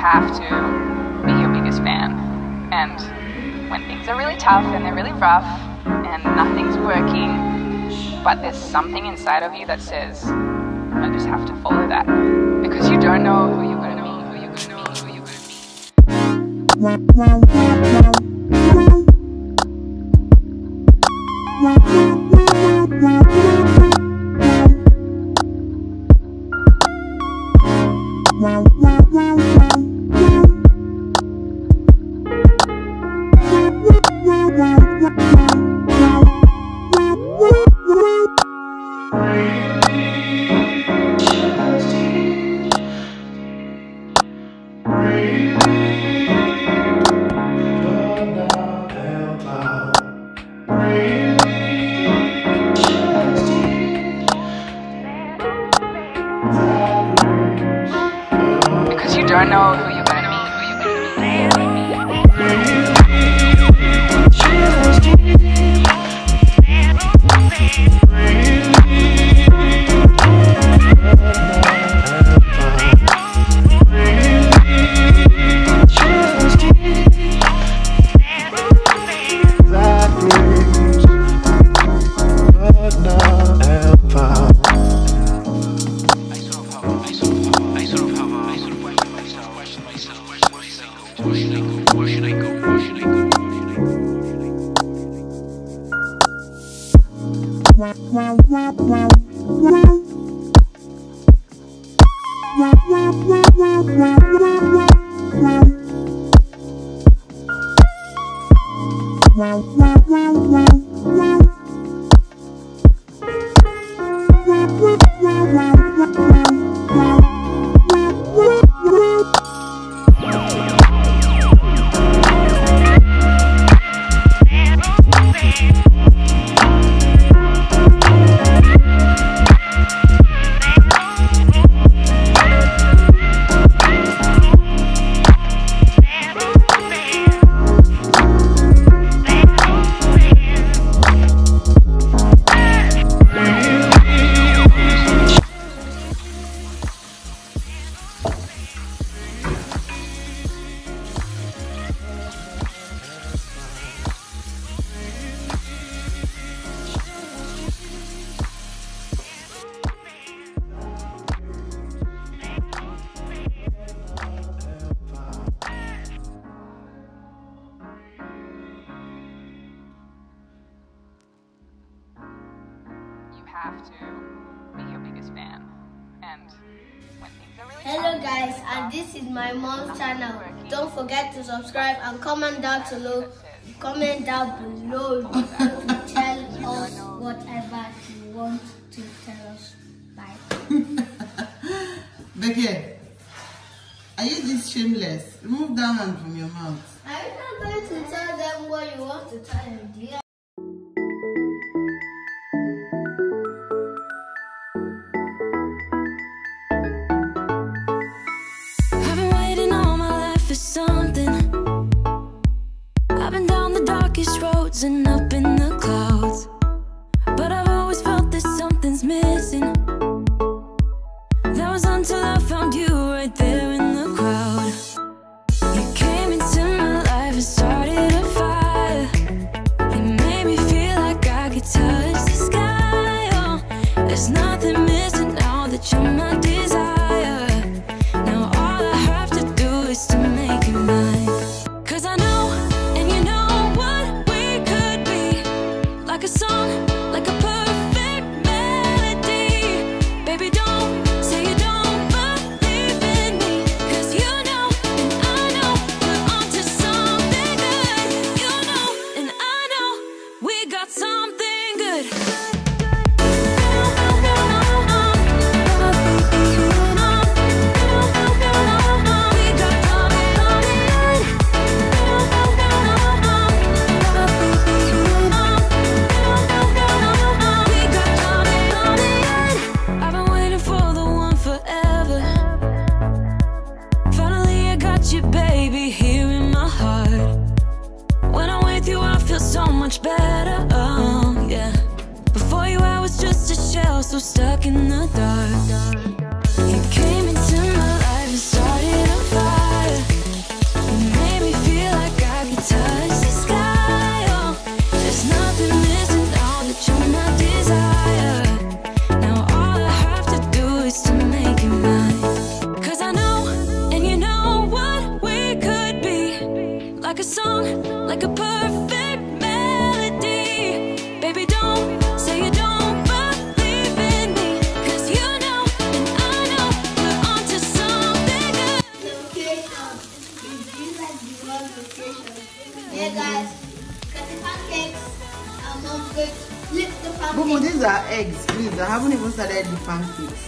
have to be your biggest fan. And when things are really tough and they're really rough and nothing's working, but there's something inside of you that says, I just have to follow that. Because you don't know who you're going to be, who you're going to be, who you're going to be. Have to be your biggest fan. And when things are really Hello guys, and this is my mom's channel. Don't forget to subscribe and comment down below to tell us whatever you want to tell us. Bye. Becky, are you this shameless? Remove that one from your mouth. Are you not going to tell them what you want to tell them, dear? And up in the clouds, but I've always felt that something's missing. That was until I found you right there in the crowd. You came into my life and started a fire. It made me feel like I could touch the sky. Oh, there's nothing missing now that you're my desire. Now all I have to do is to make you mine. Cause I know, and you know, like a song, like a perfect melody. Baby, don't say you don't believe in me, cause you know, and I know, we're onto something good. You know, and I know, we got something good. Better, oh yeah. Before you, I was just a shell, so stuck in the dark. You came into my life and started a fire. these are eggs, please. I haven't even started the pancakes.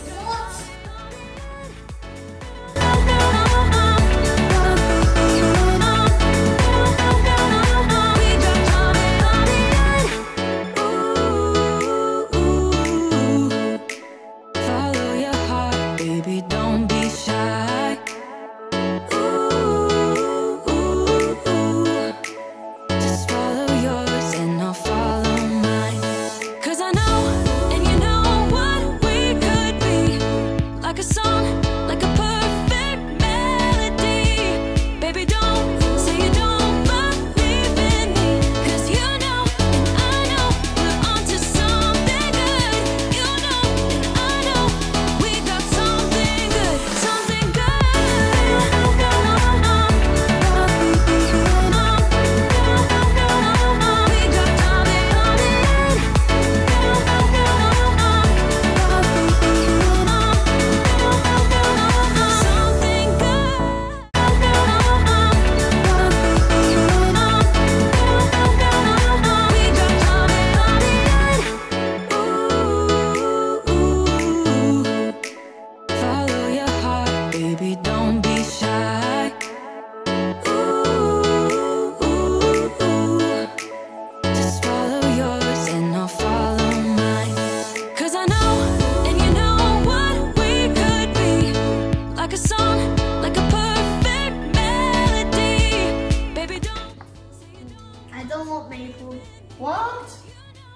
What?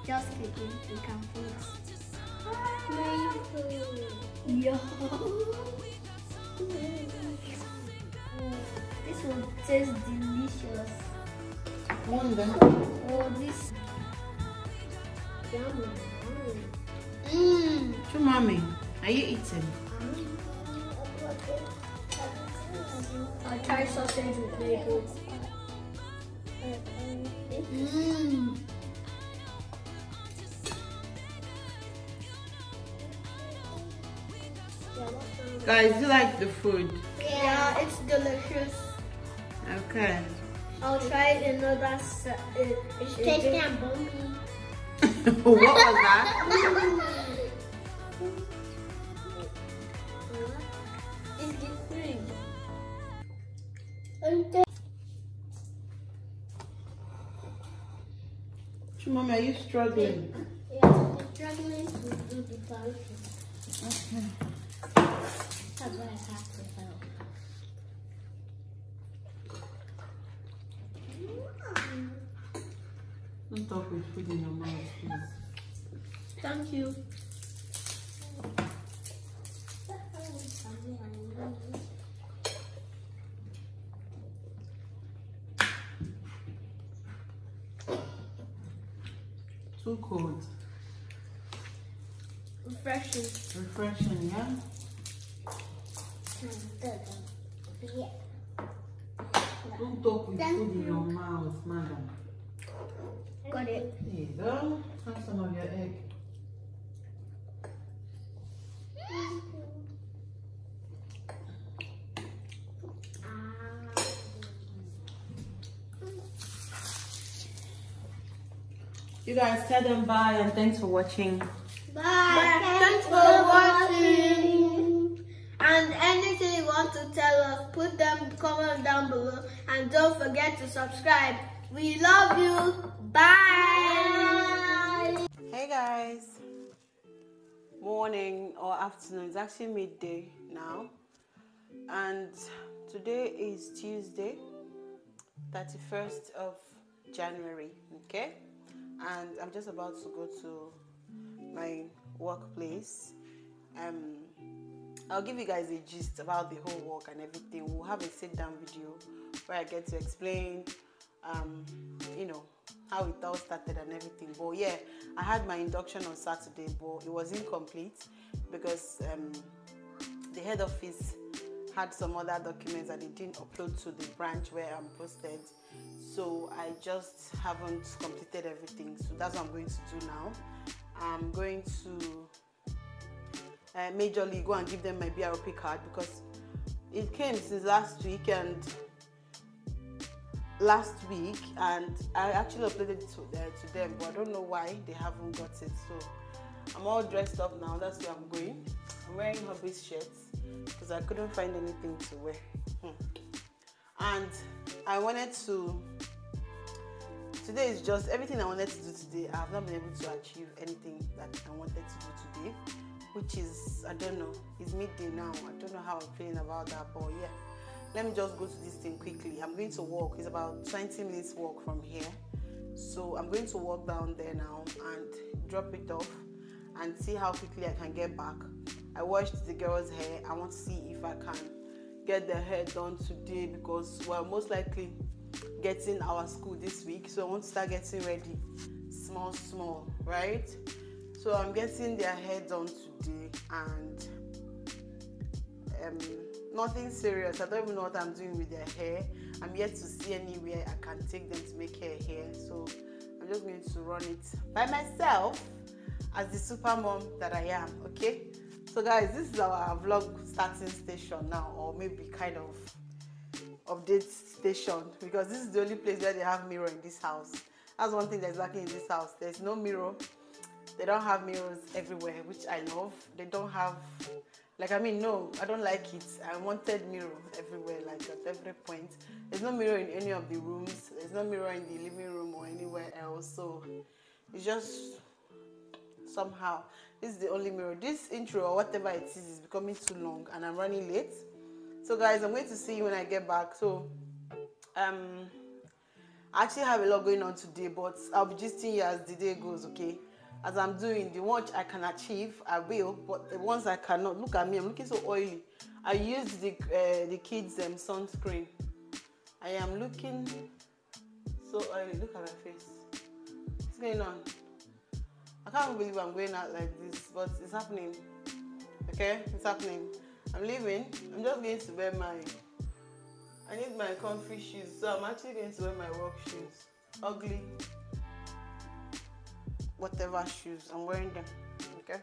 Just kidding, you can put maple. Yeah. This will taste delicious. Wonder. Oh, this. Yummy. Chumami, are you eating? I try sausage with maple. Guys, you like the food? Yeah, it's delicious. Okay. I'll try another. It's tasty and bumpy. What was that? It's different. Mom, are you struggling? Yeah, I'm struggling to do the pancake. Okay. That's what I have to help. Don't talk with food in your mouth, please. Thank you. Too cold. Refreshing. Refreshing, yeah? Yeah. Don't talk with food in your mouth, madam. Got it. There you go. Have some of your egg. You guys, tell them bye and thanks for watching. Bye. Thanks for watching. And anything you want to tell us, put them comment down below. And don't forget to subscribe. We love you. Bye. Hey guys. Morning or afternoon. It's actually midday now. And today is Tuesday, 31st of January. Okay? And I'm just about to go to my workplace. I'll give you guys a gist about the whole work and everything. We'll have a sit-down video where I get to explain, you know, how it all started and everything. But yeah, I had my induction on Saturday, but it was incomplete because the head office had some other documents that they didn't upload to the branch where I'm posted. So I just haven't completed everything. So that's what I'm going to do now. I'm going to majorly go and give them my BRP card because it came since last week and I actually uploaded it to them, but I don't know why they haven't got it. So I'm all dressed up now, that's where I'm going. I'm wearing Hobby's shirts because I couldn't find anything to wear. And I wanted to, today is just everything I wanted to do today. I have not been able to achieve anything that I wanted to do today, which is, I don't know, it's midday now. I don't know how I'm feeling about that, but yeah. Let me just go to this thing quickly. I'm going to walk. It's about 20 minutes walk from here. So I'm going to walk down there now and drop it off and see how quickly I can get back. I washed the girls' hair. I want to see if I can get their hair done today because we're most likely getting our school this week. So I want to start getting ready. Small, small, right? So I'm getting their hair done today and nothing serious. I don't even know what I'm doing with their hair. I'm yet to see anywhere I can take them to make hair here. So I'm just going to run it by myself as the super mom that I am, okay? So guys, this is our vlog starting station now, or maybe kind of update station, because this is the only place where they have mirror in this house. That's one thing that's lacking in this house. There's no mirror. They don't have mirrors everywhere, which I love. They don't have... Like, I mean, no, I don't like it. I wanted mirror everywhere, like at every point. There's no mirror in any of the rooms. There's no mirror in the living room or anywhere else. So it's just somehow, this is the only mirror. This intro or whatever it is becoming too long and I'm running late. So guys, I'm going to see you when I get back. So I actually have a lot going on today, but I'll be gisting you as the day goes, okay? As I'm doing the watch I can achieve, I will, but the ones I cannot, look at me, I'm looking so oily. I used the kids' sunscreen. I am looking so oily. Look at my face. What's going on? I can't believe I'm going out like this, but it's happening. Okay, it's happening. I'm leaving. I'm just going to wear my, I need my comfy shoes, so I'm actually going to wear my work shoes. Ugly. Whatever shoes, I'm wearing them, okay?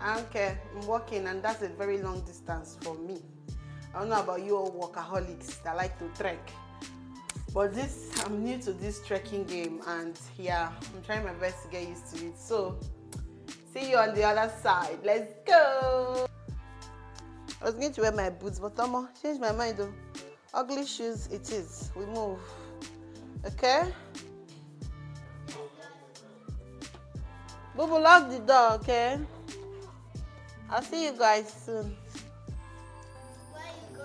I don't care, I'm walking and that's a very long distance for me. I don't know about you all workaholics that like to trek, but this, I'm new to this trekking game and yeah, I'm trying my best to get used to it. So, see you on the other side, let's go! I was going to wear my boots, but Tomo, change my mind though. Ugly shoes it is, we move, okay? Boo-boo, lock the door, okay? I'll see you guys soon. Where are you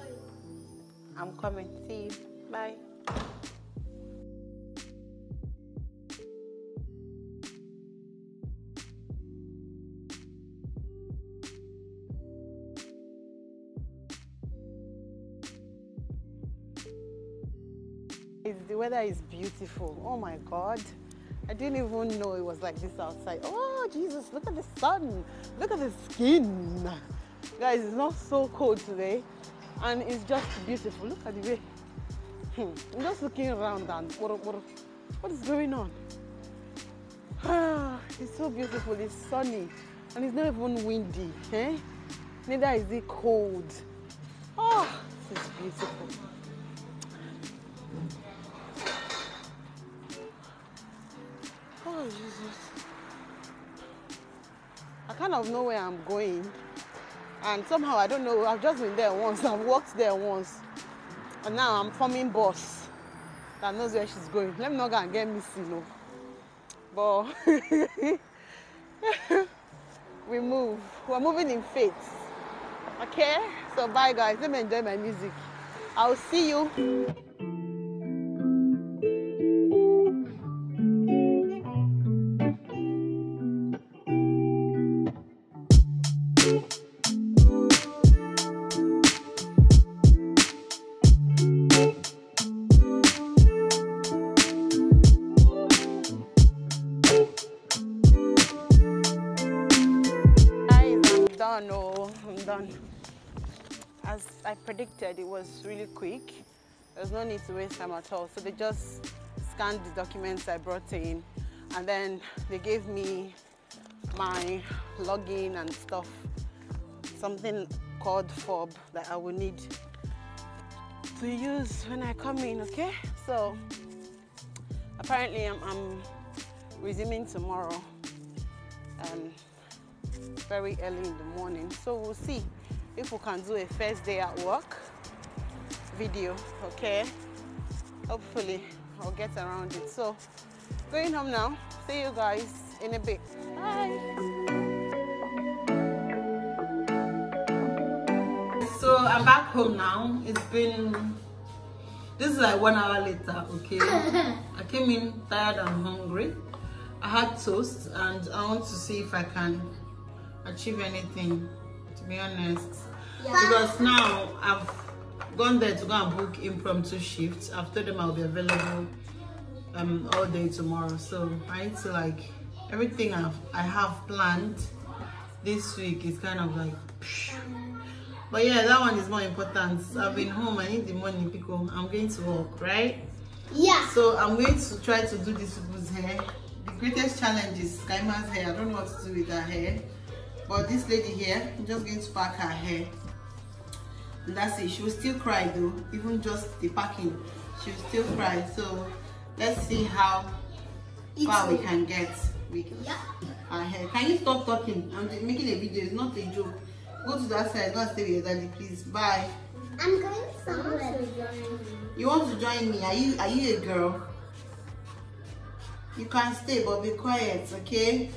going? I'm coming. See you. Bye. The weather is beautiful. Oh my God. I didn't even know it was like this outside. Oh, Jesus, look at the sun. Look at the skin. Guys, it's not so cold today. And it's just beautiful. Look at the way. I'm just looking around and what is going on? Ah, it's so beautiful. It's sunny. And it's not even windy. Eh? Neither is it cold. Oh, this is beautiful. Oh, Jesus. I kind of know where I'm going and somehow I don't know, I've just been there once, I've walked there once and now I'm forming boss that knows where she's going. Let me not go and get missing, no. But we move, we're moving in faith, okay? So bye guys, let me enjoy my music. I'll see you. As I predicted, it was really quick. There's no need to waste time at all. So they just scanned the documents I brought in and then they gave me my login and stuff, something called FOB that I will need to use when I come in, okay? So apparently I'm resuming tomorrow. very early in the morning. So we'll see if we can do a first day at work video, okay? Hopefully I'll get around it. So going home now. See you guys in a bit. Bye. So I'm back home now. It's been, this is like 1 hour later, okay? I came in tired and hungry. I had toast and I want to see if I can achieve anything, to be honest. Yeah. Because now I've gone there to go and book impromptu shifts. I've told them I'll be available all day tomorrow. So I need to, like, everything I have planned this week is kind of like, phew. But yeah, that one is more important. I've been home, I need the money because I'm going to work, right? Yeah. So I'm going to try to do this people's hair. The greatest challenge is Kaima's hair. I don't know what to do with her hair. But this lady here, I'm just going to pack her hair. And that's it. She will still cry though. Even just the packing, she will still cry. So let's see how far we can get with her hair. Can you stop talking? I'm making a video, it's not a joke. Go to that side, go and stay with your daddy, please. Bye. I'm going somewhere. You want to join me? Are you a girl? You can stay, but be quiet, okay?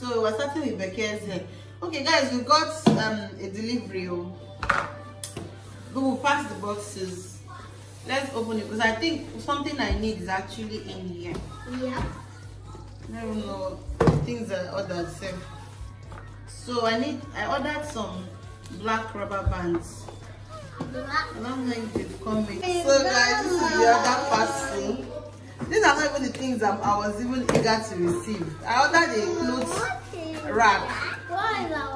So we're starting with Becca's hair. Okay, guys, we got a delivery. We will pass the boxes. Let's open it because I think something I need is actually in here. Yeah. I don't know things are ordered. So I ordered some black rubber bands. I don't know if they've come in. So guys, this is the other parcel. These are not even the things I was even eager to receive. I ordered a clothes rack.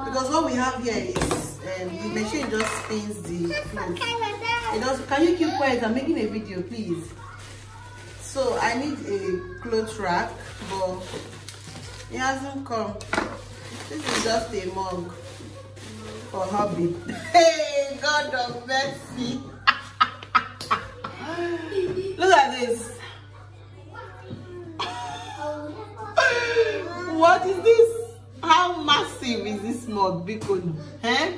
Because what we have here is the machine just spins the clothes. Can you keep quiet? I'm making a video, please. So I need a clothes rack, but it hasn't come. This is just a mug for hobby. Hey, God of mercy. Look at this. What is this? How massive is this mug? Because, eh?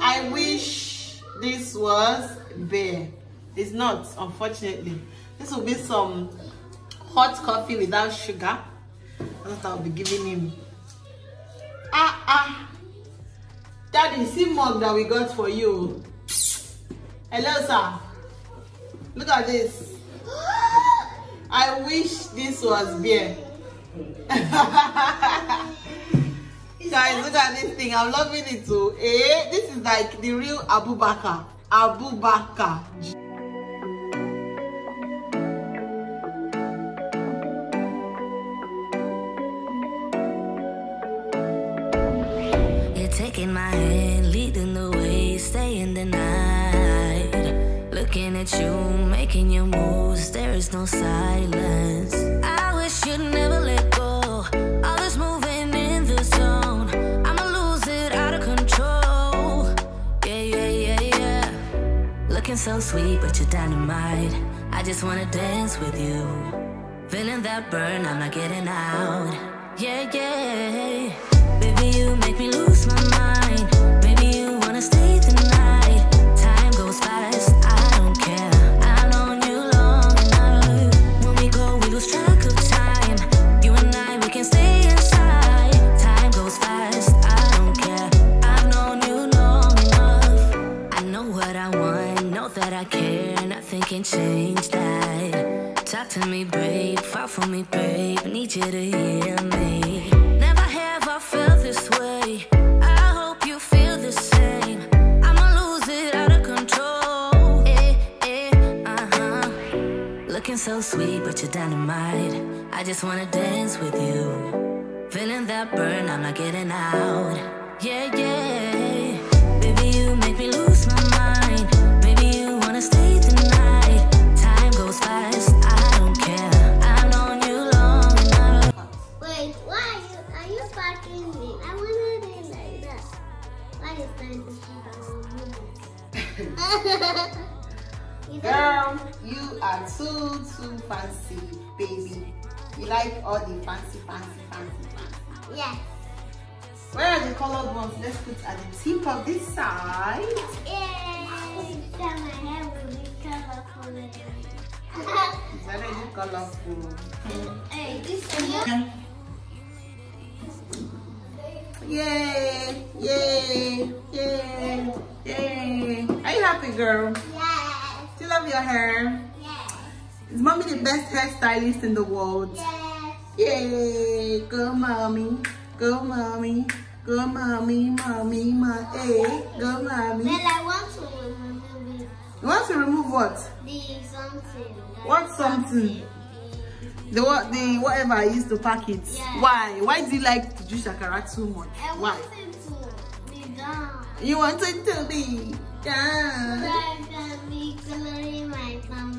I wish this was bare. It's not, unfortunately. This will be some hot coffee without sugar. That's what I'll be giving him. Daddy, see mug that we got for you. Hello, sir. Look at this. I wish this was beer. Guys, look at this thing. I'm loving it too. Eh? This is like the real Abubakar. Abubakar. Taking my hand, leading the way, staying the night. Looking at you, making your moves, there is no silence. I wish you'd never let go, all this moving in the zone. I'ma lose it out of control, yeah, yeah, yeah, yeah. Looking so sweet, but you're dynamite. I just wanna dance with you. Feeling that burn, I'm not getting out, yeah, yeah. Baby, you make me lose my mind. Maybe you wanna stay the night. Time goes fast, I don't care. I've known you long enough. When we go, we lose track of time. You and I, we can stay inside. Time goes fast, I don't care. I've known you long enough. I know what I want, know that I care. Nothing can change that. Talk to me, babe, fall for me, babe. Need you to hear me. Never have I felt this way. I hope you feel the same. I'ma lose it out of control. Eh, eh, uh-huh. Looking so sweet, but you're dynamite. I just wanna dance with you. Feeling that burn, I'm not getting out. Yeah, yeah. Baby, you make me lose my mind. Maybe you wanna stay the night. Time goes fast, I don't care. I've known you long enough. Wait, why are you fucking me? Girl, you are too fancy, baby. You like all the fancy. Yes. Where are the colored ones? Let's put at the tip of this side. Yes. My hair will be colorful. It's already colorful. Hey, this one. Yay! Yay! Yay! Yay! Are you happy, girl? Yes. Do you love your hair? Yes. Is mommy the best hairstylist in the world? Yes. Yay! Go, mommy. Go, mommy. Go, mommy. Mommy, mommy. Hey, go, mommy. Well, I want to remove it. You want to remove what? The something. What something? The whatever I used to pack it. Yeah. Why? Why do you like to do shakara too much? I want it to be done. You want it to be done. So I can be coloring my thumb.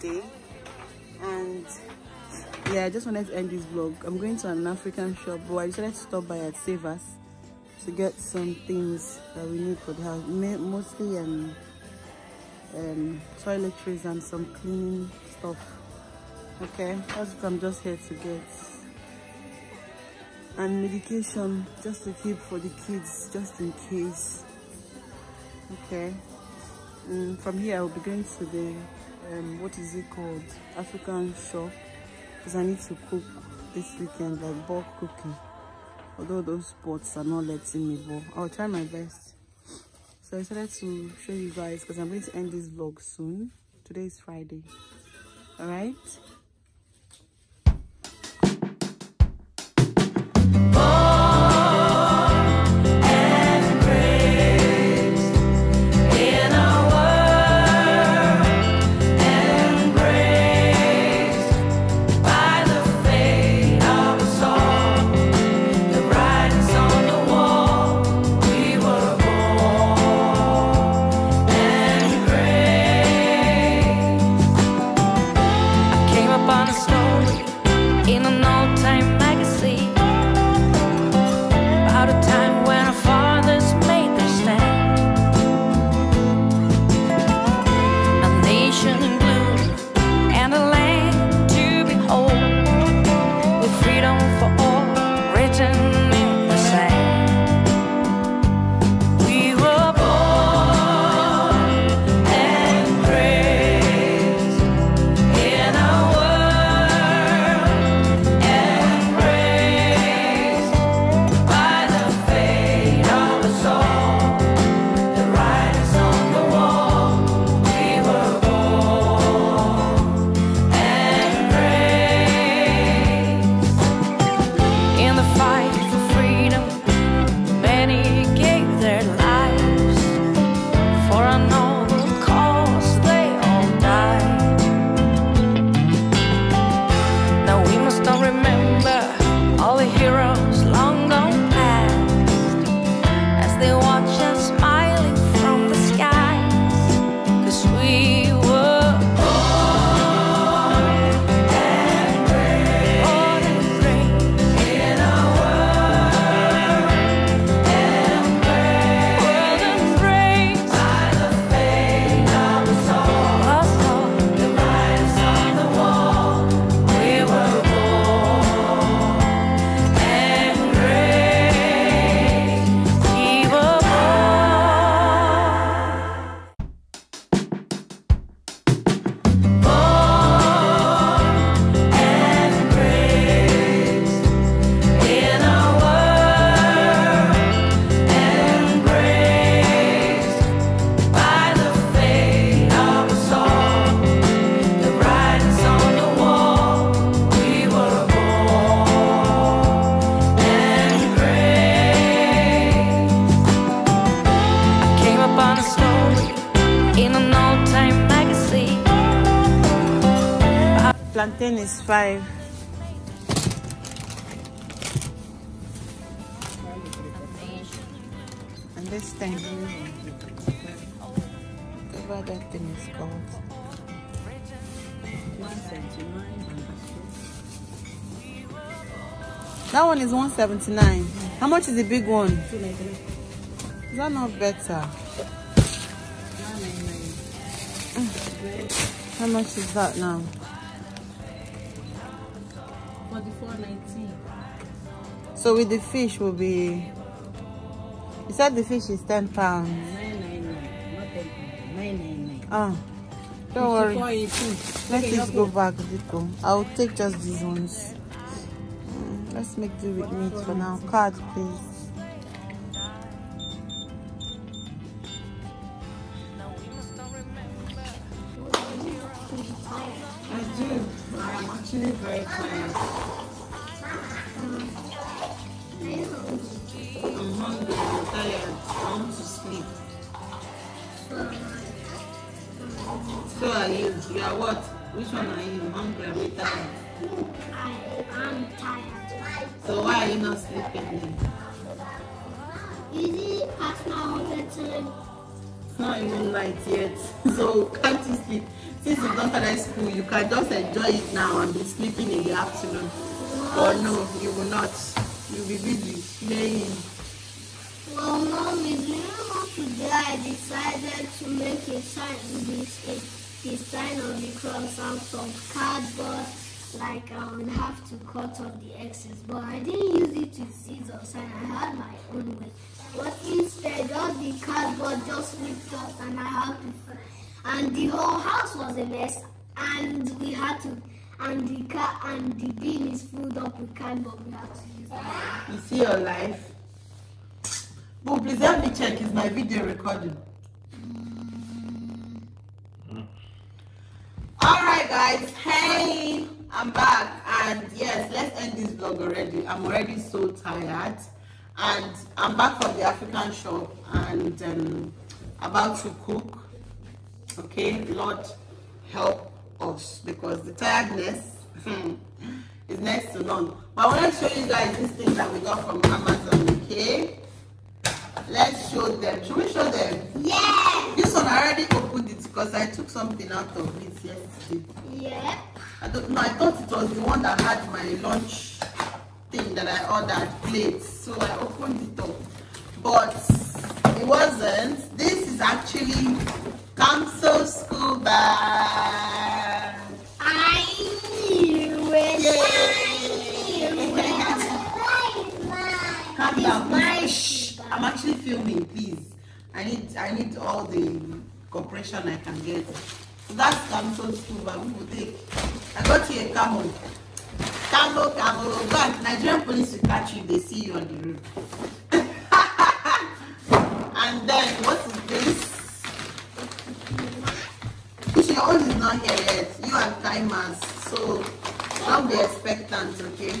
Today, and yeah, I just wanted to end this vlog. I'm going to an African shop, but I decided to stop by at Savers to get some things that we need for the house, mostly toiletries and some cleaning stuff. Okay, that's what I'm just here to get. and medication just to keep for the kids, just in case. Okay, from here I'll be going to the what is it called, African shop, because I need to cook this weekend, like bulk cooking, although those pots are not letting me, but I'll try my best. So I started to show you guys because I'm going to end this vlog soon. Today is Friday. All right. Plantain is 5. And this thing, whatever that thing is called. That one is 179. How much is the big one? Is that not better? How much is that now? 44.19. So with the fish will be. You said the fish is 10 pounds. 9.99, not 10 pounds. 9.99. Ah, don't worry. Let us go back, Diko. I'll take just these ones. Let's make do with meat for now. Card, please. So are you? You are what? Which one are you? Hungry or tired? I'm tired. So why are you not sleeping then? Easy, past now, that's it. It's not even light yet. So can't you sleep? Since you don't at school, you can just enjoy it now and be sleeping in the afternoon. Or no, you will not. You'll be busy playing. Well, Mom, is normal today I decided to make a sign of the cross out of cardboard like I would have to cut off the excess, but I didn't use it with scissors and I had my own way. But instead, all the cardboard just flipped off and I had to, and the whole house was a mess, and we had to, and the bin is filled up with cardboard. We had to use that. You see your life. But please help me check, is my video recording? Alright guys, hey, I'm back, and yes, let's end this vlog already. I'm already so tired, and I'm back from the African shop, and about to cook. Okay, Lord help us, because the tiredness is next to none. But I want to show you guys this thing that we got from Amazon, okay? Let's show them. Should we show them? Yeah! This one, I already opened it because I took something out of it yesterday. Yeah. I don't know, I thought it was the one that had my lunch thing that I ordered, plates. So I opened it up. But it wasn't. This is actually Council School bag. I knew it. Yeah. I knew it. Calm down. I'm actually filming, please. I need all the cooperation I can get. So that's Camso School bag. We will take. I got you a camel. Camel, camel. God, Nigerian police will catch you. They see you on the road. And then what is this? Your own is not here yet. You are timers, so don't be expectant, okay?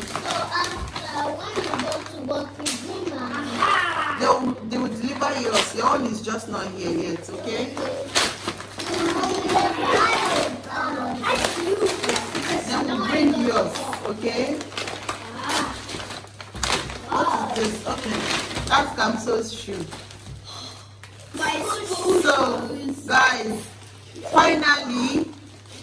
They will deliver yours. Your own is just not here yet, okay? They will bring yours, okay? What is this? Okay, that's Kamso's shoe. So, guys, finally,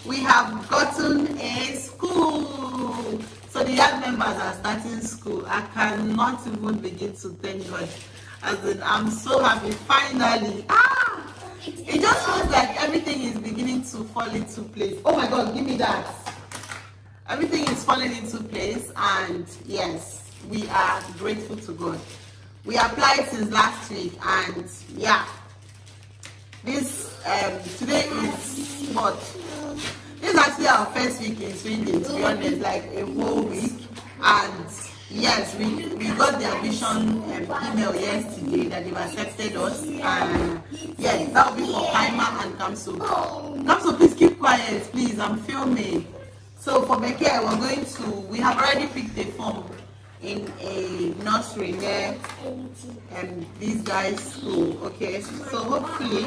we have gotten a school. So the young members are starting school. I cannot even begin to thank God. As in, I'm so happy. Finally. Ah! It just feels like everything is beginning to fall into place. Oh my God, give me that. Everything is falling into place. And yes, we are grateful to God. We applied since last week. And yeah. This today is what? This is actually our first week in Swindon, to be honest, like a whole week. And yes, we got the admission email yesterday that they've accepted us. And yes, that will be for Kaima and Kamso. Kamso, please keep quiet, please. I'm filming. So for Becky, we're going to. We have already picked a form in a nursery there, and these guys' school. Okay, so hopefully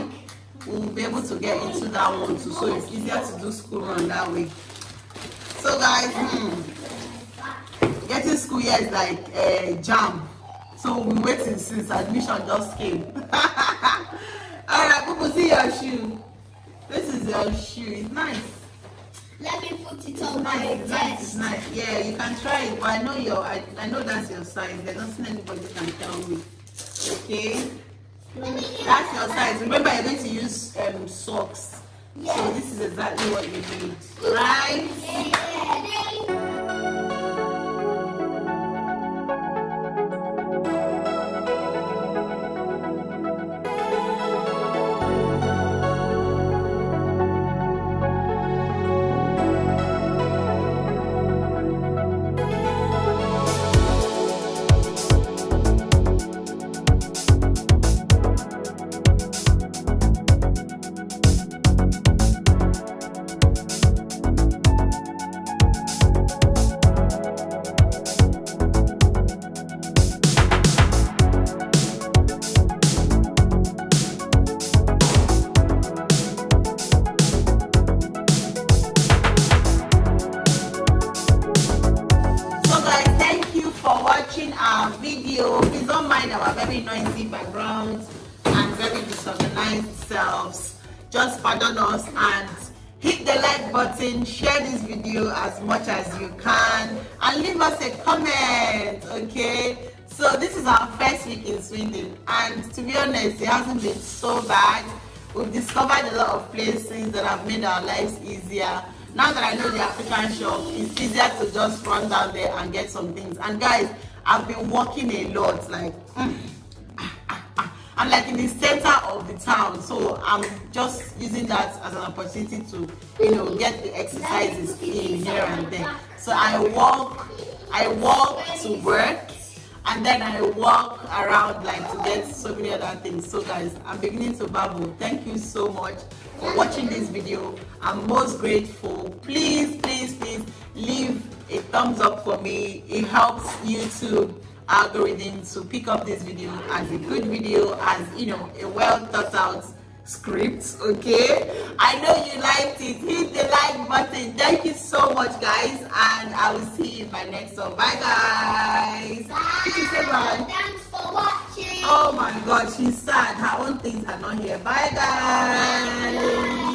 we'll be able to get into that one too, so it's easier to do school run that way. So guys, getting school here is like a jam, so we'll be waiting since admission just came. Alright people, see your shoe. This is your shoe. It's nice. Let me put it on my desk. Nice. Yeah, you can try it, but I know your I know that's your size. There's nothing anybody can tell me. Okay? That's your size. Remember, you're going to use socks. Yes. So this is exactly what you need, right? Yeah. Just pardon us, and hit the like button, share this video as much as you can, and leave us a comment. Okay, so this is our first week in Swindon, and to be honest, it hasn't been so bad. We've discovered a lot of places that have made our lives easier. Now that I know the African shop, it's easier to just run down there and get some things. And guys, I've been walking a lot, like I'm like in the center of the town, so I'm just using that as an opportunity to, you know, get the exercises in here and there. So I walk to work, and then I walk around like to get so many other things. So guys, I'm beginning to babble. Thank you so much for watching this video. I'm most grateful. Please, please, please leave a thumbs up for me. It helps YouTube algorithm to pick up this video as a good video, as, you know, a well thought out script. Okay, I know you liked it. Hit the like button. Thank you so much, guys, and I will see you in my next one. Bye, guys. Bye. Thanks for watching. Oh my god, she's sad. Her own things are not here. Bye, guys. Bye.